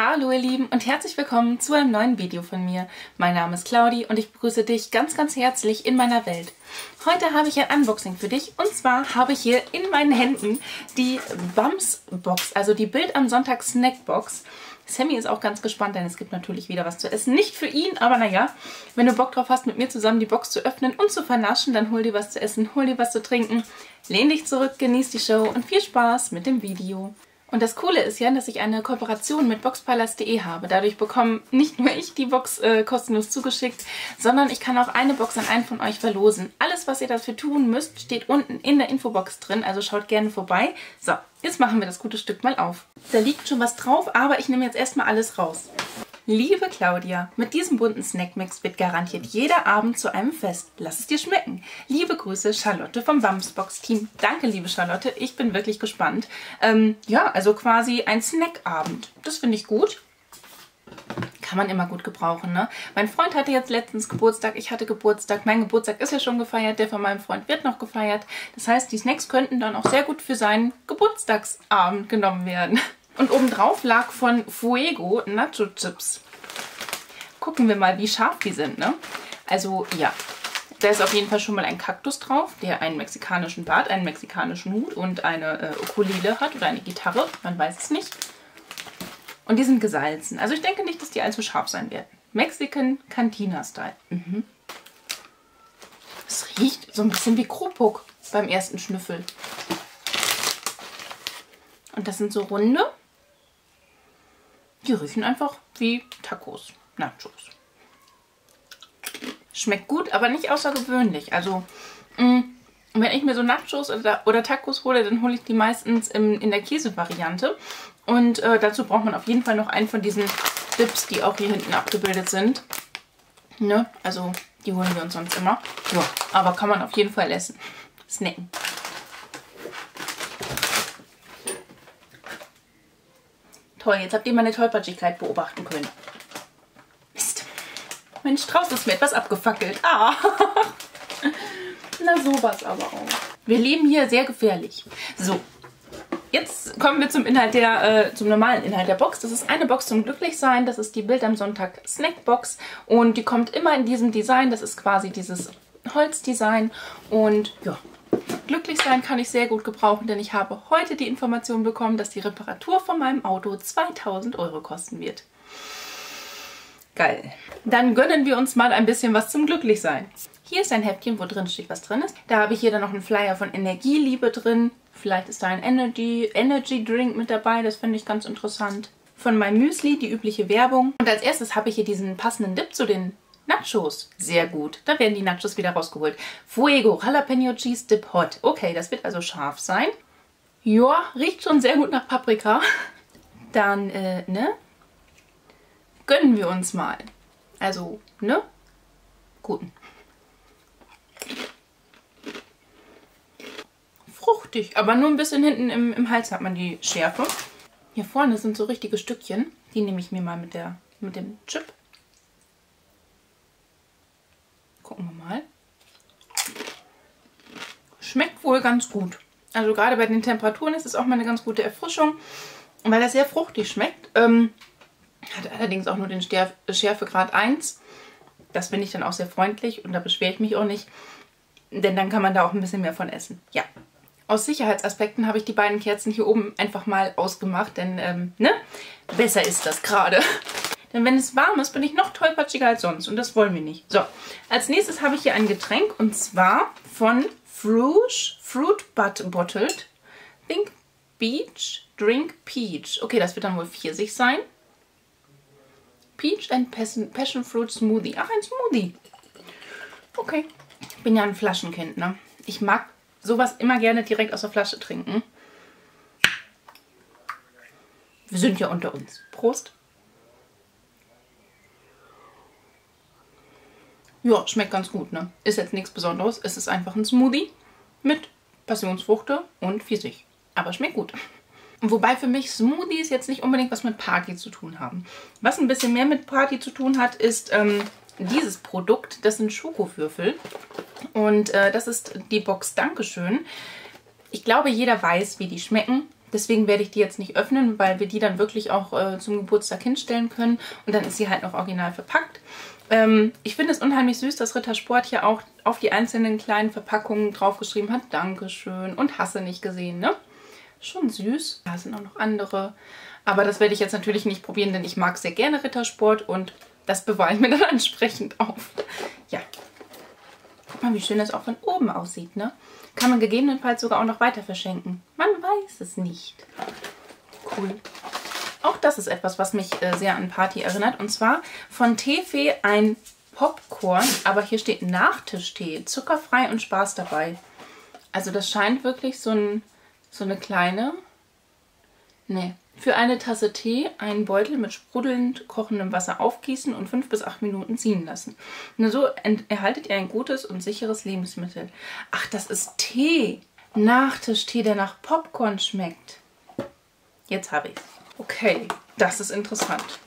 Hallo ihr Lieben und herzlich willkommen zu einem neuen Video von mir. Mein Name ist Claudi und ich begrüße dich ganz, ganz herzlich in meiner Welt. Heute habe ich ein Unboxing für dich und zwar habe ich hier in meinen Händen die BamS-Box, also die Bild am Sonntag Snackbox. Sammy ist auch ganz gespannt, denn es gibt natürlich wieder was zu essen. Nicht für ihn, aber naja, wenn du Bock drauf hast, mit mir zusammen die Box zu öffnen und zu vernaschen, dann hol dir was zu essen, hol dir was zu trinken, lehn dich zurück, genieß die Show und viel Spaß mit dem Video. Und das Coole ist ja, dass ich eine Kooperation mit Boxpalast.de habe. Dadurch bekomme nicht nur ich die Box kostenlos zugeschickt, sondern ich kann auch eine Box an einen von euch verlosen. Alles, was ihr dafür tun müsst, steht unten in der Infobox drin, also schaut gerne vorbei. So, jetzt machen wir das gute Stück mal auf. Da liegt schon was drauf, aber ich nehme jetzt erstmal alles raus. Liebe Claudia, mit diesem bunten Snackmix wird garantiert jeder Abend zu einem Fest. Lass es dir schmecken. Liebe Grüße, Charlotte vom BamS-Box-Team. Danke, liebe Charlotte. Ich bin wirklich gespannt. Ja, also quasi ein Snackabend. Das finde ich gut. Kann man immer gut gebrauchen, ne? Mein Freund hatte jetzt letztens Geburtstag, ich hatte Geburtstag, mein Geburtstag ist ja schon gefeiert, der von meinem Freund wird noch gefeiert. Das heißt, die Snacks könnten dann auch sehr gut für seinen Geburtstagsabend genommen werden. Und obendrauf lag von Fuego Nacho Chips. Gucken wir mal, wie scharf die sind, ne? Also ja, da ist auf jeden Fall schon mal ein Kaktus drauf, der einen mexikanischen Bart, einen mexikanischen Hut und eine Ukulele hat oder eine Gitarre, man weiß es nicht. Und die sind gesalzen. Also ich denke nicht, dass die allzu scharf sein werden. Mexican Cantina Style. Mhm. Es riecht so ein bisschen wie Krupuk beim ersten Schnüffel. Und das sind so runde. Die riechen einfach wie Tacos, Nachos. Schmeckt gut, aber nicht außergewöhnlich. Also, wenn ich mir so Nachos oder Tacos hole, dann hole ich die meistens in der Käse-Variante. Und dazu braucht man auf jeden Fall noch einen von diesen Dips, die auch hier hinten abgebildet sind. Ne? Also, die holen wir uns sonst immer. Ja, aber kann man auf jeden Fall essen. Snacken. Toll, jetzt habt ihr meine Tollpatschigkeit beobachten können. Mist. Mein Strauß ist mir etwas abgefackelt. Ah. Na, sowas aber auch. Wir leben hier sehr gefährlich. So, jetzt kommen wir zum Inhalt der, zum normalen Inhalt der Box. Das ist eine Box zum Glücklichsein. Das ist die Bild am Sonntag Snackbox. Und die kommt immer in diesem Design. Das ist quasi dieses Holzdesign. Und ja. Glücklich sein kann ich sehr gut gebrauchen, denn ich habe heute die Information bekommen, dass die Reparatur von meinem Auto 2.000 € kosten wird. Geil. Dann gönnen wir uns mal ein bisschen was zum Glücklichsein. Hier ist ein Häppchen, wo drin steht, was drin ist. Da habe ich hier dann noch einen Flyer von Energieliebe drin. Vielleicht ist da ein Energy Drink mit dabei, das finde ich ganz interessant. Von My Müsli, die übliche Werbung. Und als erstes habe ich hier diesen passenden Dip zu den Nachos, sehr gut. Da werden die Nachos wieder rausgeholt. Fuego, Jalapeno Cheese Dip Hot. Okay, das wird also scharf sein. Joa, riecht schon sehr gut nach Paprika. Dann, ne? Gönnen wir uns mal. Also, ne? Guten. Fruchtig, aber nur ein bisschen hinten im Hals hat man die Schärfe. Hier vorne sind so richtige Stückchen. Die nehme ich mir mal mit dem Chip. Gucken wir mal. Schmeckt wohl ganz gut. Also gerade bei den Temperaturen ist es auch mal eine ganz gute Erfrischung, weil das sehr fruchtig schmeckt. Hat allerdings auch nur den Schärfegrad 1. Das finde ich dann auch sehr freundlich und da beschwere ich mich auch nicht, denn dann kann man da auch ein bisschen mehr von essen. Ja, aus Sicherheitsaspekten habe ich die beiden Kerzen hier oben einfach mal ausgemacht, denn ne? Besser ist das gerade. Denn wenn es warm ist, bin ich noch tollpatschiger als sonst. Und das wollen wir nicht. So, als nächstes habe ich hier ein Getränk. Und zwar von Froosh Fruit Butt Bottled Think Beach Drink Peach. Okay, das wird dann wohl Pfirsich sein. Peach and Passion Fruit Smoothie. Ach, ein Smoothie. Okay. Ich bin ja ein Flaschenkind, ne? Ich mag sowas immer gerne direkt aus der Flasche trinken. Wir sind ja unter uns. Prost. Ja, schmeckt ganz gut, ne? Ist jetzt nichts Besonderes. Es ist einfach ein Smoothie mit Passionsfruchte und Pfirsich. Aber schmeckt gut. Wobei für mich Smoothies jetzt nicht unbedingt was mit Party zu tun haben. Was ein bisschen mehr mit Party zu tun hat, ist dieses Produkt. Das sind Schokowürfel. Und das ist die Box Dankeschön. Ich glaube, jeder weiß, wie die schmecken. Deswegen werde ich die jetzt nicht öffnen, weil wir die dann wirklich auch zum Geburtstag hinstellen können. Und dann ist sie halt noch original verpackt. Ich finde es unheimlich süß, dass Ritter Sport hier auch auf die einzelnen kleinen Verpackungen draufgeschrieben hat. Dankeschön und hasse nicht gesehen, ne? Schon süß. Da sind auch noch andere. Aber das werde ich jetzt natürlich nicht probieren, denn ich mag sehr gerne Rittersport und das bewahre ich mir dann entsprechend auf. Ja. Guck mal, wie schön das auch von oben aussieht, ne? Kann man gegebenenfalls sogar auch noch weiter verschenken. Man weiß es nicht. Cool. Auch das ist etwas, was mich sehr an Party erinnert. Und zwar von Teefee ein Popcorn, aber hier steht Nachtischtee, zuckerfrei und Spaß dabei. Also das scheint wirklich so eine kleine... Nee. Für eine Tasse Tee einen Beutel mit sprudelnd kochendem Wasser aufgießen und 5 bis 8 Minuten ziehen lassen. Nur so erhaltet ihr ein gutes und sicheres Lebensmittel. Ach, das ist Tee. Nachtischtee, der nach Popcorn schmeckt. Jetzt habe ich es. Okay, das ist interessant.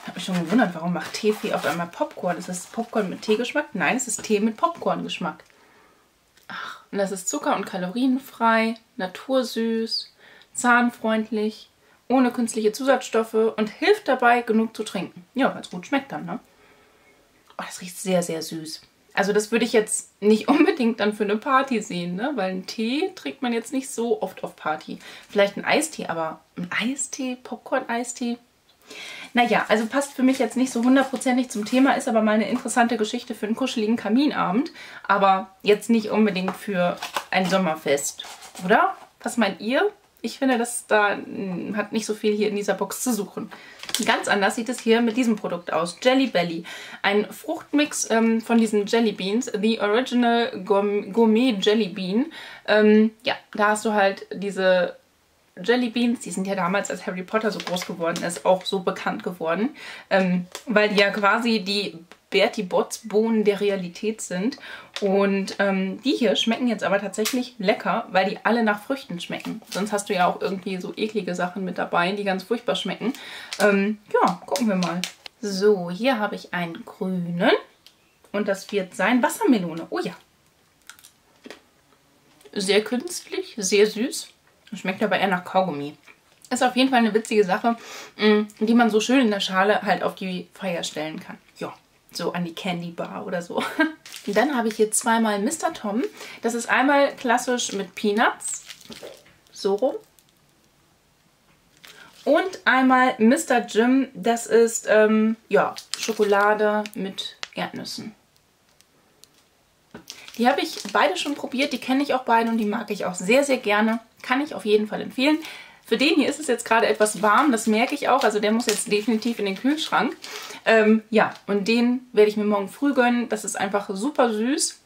Ich habe mich schon gewundert, warum macht Teefee auf einmal Popcorn? Ist das Popcorn mit Teegeschmack? Nein, es ist Tee mit Popcorn-Geschmack. Ach, und das ist zucker- und kalorienfrei, natursüß, zahnfreundlich, ohne künstliche Zusatzstoffe und hilft dabei, genug zu trinken. Ja, weil es gut schmeckt dann, ne? Oh, das riecht sehr, sehr süß. Also das würde ich jetzt nicht unbedingt dann für eine Party sehen, ne? Weil einen Tee trinkt man jetzt nicht so oft auf Party. Vielleicht einen Eistee, aber ein Eistee, Popcorn-Eistee? Naja, also passt für mich jetzt nicht so hundertprozentig zum Thema, ist aber mal eine interessante Geschichte für einen kuscheligen Kaminabend. Aber jetzt nicht unbedingt für ein Sommerfest, oder? Was meint ihr? Ich finde, das da hat nicht so viel hier in dieser Box zu suchen. Ganz anders sieht es hier mit diesem Produkt aus. Jelly Belly. Ein Fruchtmix von diesen Jelly Beans. The Original Gourmet Jelly Bean. Ja, da hast du halt diese Jelly Beans. Die sind ja damals, als Harry Potter so groß geworden ist, auch so bekannt geworden. Weil die ja quasi die Bertie Botts Bohnen der Realität sind. Und die hier schmecken jetzt aber tatsächlich lecker, weil die alle nach Früchten schmecken. Sonst hast du ja auch irgendwie so eklige Sachen mit dabei, die ganz furchtbar schmecken. Ja, gucken wir mal. So, hier habe ich einen grünen. Und das wird sein Wassermelone. Oh ja. Sehr künstlich, sehr süß. Schmeckt aber eher nach Kaugummi. Ist auf jeden Fall eine witzige Sache, die man so schön in der Schale halt auf die Feier stellen kann. Ja. So an die Candy Bar oder so. Dann habe ich hier zweimal Mr. Tom. Das ist einmal klassisch mit Peanuts. So rum. Und einmal Mr. Jim. Das ist, ja, Schokolade mit Erdnüssen. Die habe ich beide schon probiert. Die kenne ich auch beide und die mag ich auch sehr, sehr gerne. Kann ich auf jeden Fall empfehlen. Für den hier ist es jetzt gerade etwas warm, das merke ich auch. Also der muss jetzt definitiv in den Kühlschrank. Ja, und den werde ich mir morgen früh gönnen. Das ist einfach super süß,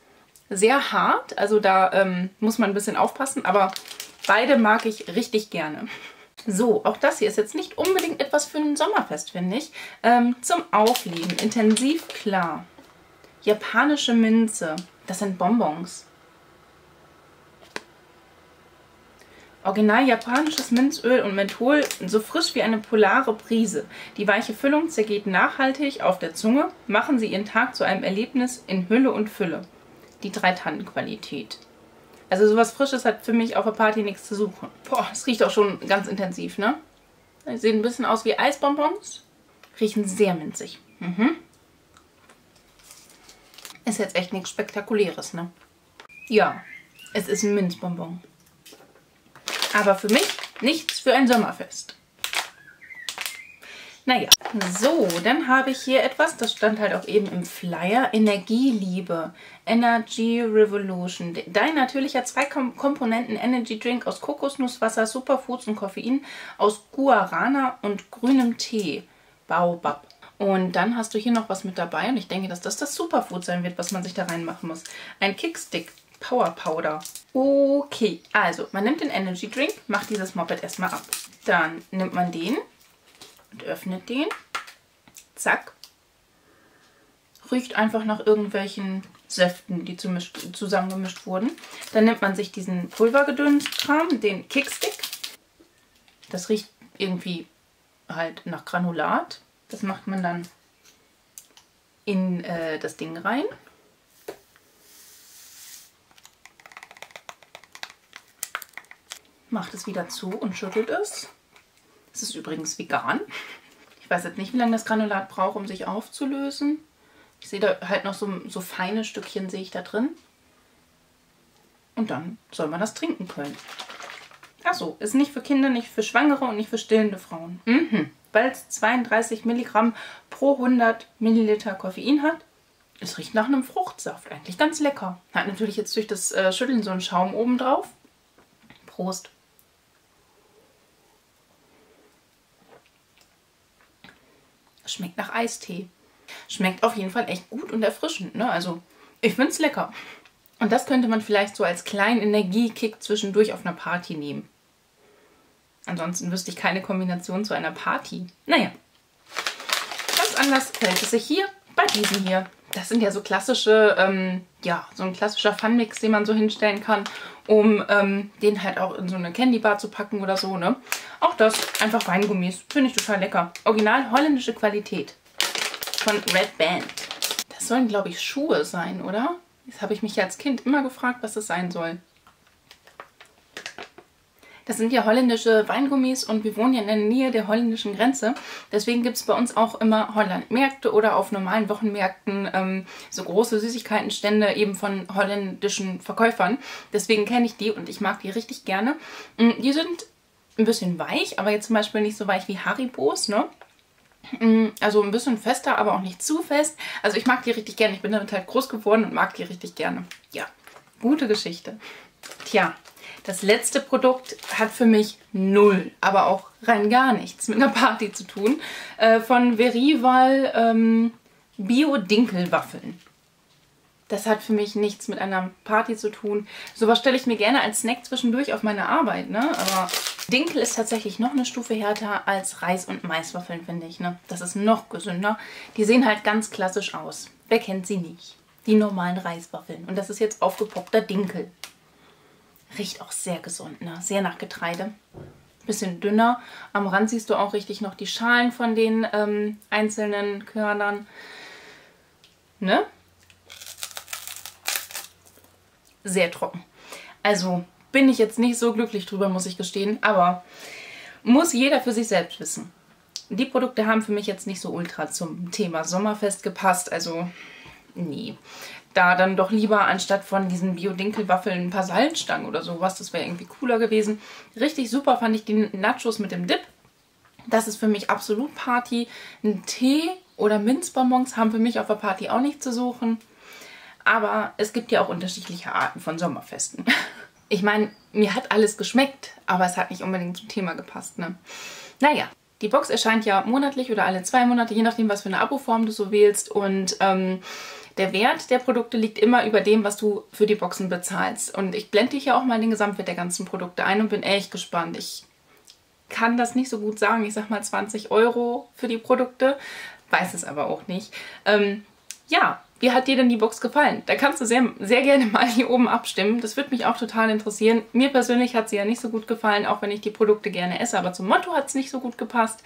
sehr hart. Also da muss man ein bisschen aufpassen, aber beide mag ich richtig gerne. So, auch das hier ist jetzt nicht unbedingt etwas für ein Sommerfest, finde ich. Zum Aufleben, intensiv klar. Japanische Minze, das sind Bonbons. Original japanisches Minzöl und Menthol, so frisch wie eine polare Brise. Die weiche Füllung zergeht nachhaltig auf der Zunge. Machen Sie Ihren Tag zu einem Erlebnis in Hülle und Fülle. Die 3-Tannen-Qualität. Also sowas Frisches hat für mich auf der Party nichts zu suchen. Boah, das riecht auch schon ganz intensiv, ne? Die sehen ein bisschen aus wie Eisbonbons. Riechen sehr minzig. Mhm. Ist jetzt echt nichts Spektakuläres, ne? Ja, es ist ein Minzbonbon. Aber für mich nichts für ein Sommerfest. Naja, so, dann habe ich hier etwas, das stand halt auch eben im Flyer, Energieliebe, Energy Revolution. Dein natürlicher 2-Komponenten Energy Drink aus Kokosnusswasser, Superfoods und Koffein, aus Guarana und grünem Tee, Baobab. Und dann hast du hier noch was mit dabei und ich denke, dass das das Superfood sein wird, was man sich da reinmachen muss. Ein Kickstick. Power Powder. Okay, also man nimmt den Energy Drink, macht dieses Moped erstmal ab. Dann nimmt man den und öffnet den. Zack. Riecht einfach nach irgendwelchen Säften, die zusammengemischt wurden. Dann nimmt man sich diesen Pulvergedönskram, den Kickstick. Das riecht irgendwie halt nach Granulat. Das macht man dann in das Ding rein. macht es wieder zu und schüttelt es. Es ist übrigens vegan. Ich weiß jetzt nicht, wie lange das Granulat braucht, um sich aufzulösen. Ich sehe da halt noch so feine Stückchen sehe ich da drin. Und dann soll man das trinken können. Achso, ist nicht für Kinder, nicht für Schwangere und nicht für stillende Frauen. Mhm. Weil es 32 Milligramm pro 100 Milliliter Koffein hat. Es riecht nach einem Fruchtsaft, eigentlich ganz lecker. Hat natürlich jetzt durch das Schütteln so einen Schaum oben drauf. Prost. Schmeckt nach Eistee. Schmeckt auf jeden Fall echt gut und erfrischend, ne? Also, ich find's lecker. Und das könnte man vielleicht so als kleinen Energiekick zwischendurch auf einer Party nehmen. Ansonsten wüsste ich keine Kombination zu einer Party. Naja, ganz anders fällt es sich hier bei diesem hier. Das sind ja so klassische, ja, so ein klassischer Funmix, den man so hinstellen kann, um den halt auch in so eine Candybar zu packen oder so, ne? Auch das, einfach Weingummis, finde ich total lecker. Original holländische Qualität von Red Band. Das sollen, glaube ich, Schuhe sein, oder? Das habe ich mich ja als Kind immer gefragt, was das sein soll. Das sind ja holländische Weingummis und wir wohnen ja in der Nähe der holländischen Grenze. Deswegen gibt es bei uns auch immer Hollandmärkte oder auf normalen Wochenmärkten so große Süßigkeitenstände eben von holländischen Verkäufern. Deswegen kenne ich die und ich mag die richtig gerne. Die sind ein bisschen weich, aber jetzt zum Beispiel nicht so weich wie Haribos, ne? Also ein bisschen fester, aber auch nicht zu fest. Also ich mag die richtig gerne. Ich bin damit halt groß geworden und mag die richtig gerne. Ja, gute Geschichte. Tja. Das letzte Produkt hat für mich null, aber auch rein gar nichts mit einer Party zu tun. Von Verival Bio-Dinkelwaffeln. Das hat für mich nichts mit einer Party zu tun. Sowas stelle ich mir gerne als Snack zwischendurch auf meine Arbeit, ne? Aber Dinkel ist tatsächlich noch eine Stufe härter als Reis- und Maiswaffeln, finde ich, ne? Das ist noch gesünder. Die sehen halt ganz klassisch aus. Wer kennt sie nicht? Die normalen Reiswaffeln. Und das ist jetzt aufgepoppter Dinkel. Riecht auch sehr gesund, ne? Sehr nach Getreide. Bisschen dünner. Am Rand siehst du auch richtig noch die Schalen von den einzelnen Körnern. Ne? Sehr trocken. Also bin ich jetzt nicht so glücklich drüber, muss ich gestehen. Aber muss jeder für sich selbst wissen. Die Produkte haben für mich jetzt nicht so ultra zum Thema Sommerfest gepasst. Also, nee. Da dann doch lieber anstatt von diesen Bio-Dinkelwaffeln ein paar Salzstangen oder sowas. Das wäre irgendwie cooler gewesen. Richtig super fand ich die Nachos mit dem Dip. Das ist für mich absolut Party. Ein Tee oder Minzbonbons haben für mich auf der Party auch nicht zu suchen. Aber es gibt ja auch unterschiedliche Arten von Sommerfesten. Ich meine, mir hat alles geschmeckt, aber es hat nicht unbedingt zum Thema gepasst, ne? Naja. Die Box erscheint ja monatlich oder alle 2 Monate, je nachdem, was für eine Aboform du so wählst. Und der Wert der Produkte liegt immer über dem, was du für die Boxen bezahlst. Und ich blende hier auch mal den Gesamtwert der ganzen Produkte ein und bin echt gespannt. Ich kann das nicht so gut sagen. Ich sag mal 20 Euro für die Produkte, weiß es aber auch nicht. Ja, wie hat dir denn die Box gefallen? Da kannst du sehr, sehr gerne mal hier oben abstimmen. Das würde mich auch total interessieren. Mir persönlich hat sie ja nicht so gut gefallen, auch wenn ich die Produkte gerne esse. Aber zum Motto hat es nicht so gut gepasst.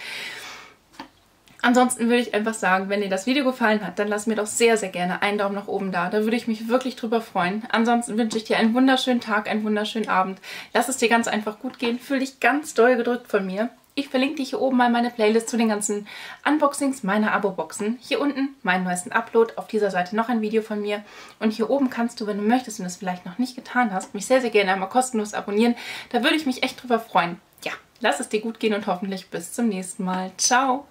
Ansonsten würde ich einfach sagen, wenn dir das Video gefallen hat, dann lass mir doch sehr, sehr gerne einen Daumen nach oben da. Da würde ich mich wirklich drüber freuen. Ansonsten wünsche ich dir einen wunderschönen Tag, einen wunderschönen Abend. Lass es dir ganz einfach gut gehen. Fühl dich ganz doll gedrückt von mir. Ich verlinke dir hier oben mal meine Playlist zu den ganzen Unboxings meiner Abo-Boxen. Hier unten meinen neuesten Upload, auf dieser Seite noch ein Video von mir. Und hier oben kannst du, wenn du möchtest und es vielleicht noch nicht getan hast, mich sehr, sehr gerne einmal kostenlos abonnieren. Da würde ich mich echt drüber freuen. Ja, lass es dir gut gehen und hoffentlich bis zum nächsten Mal. Ciao!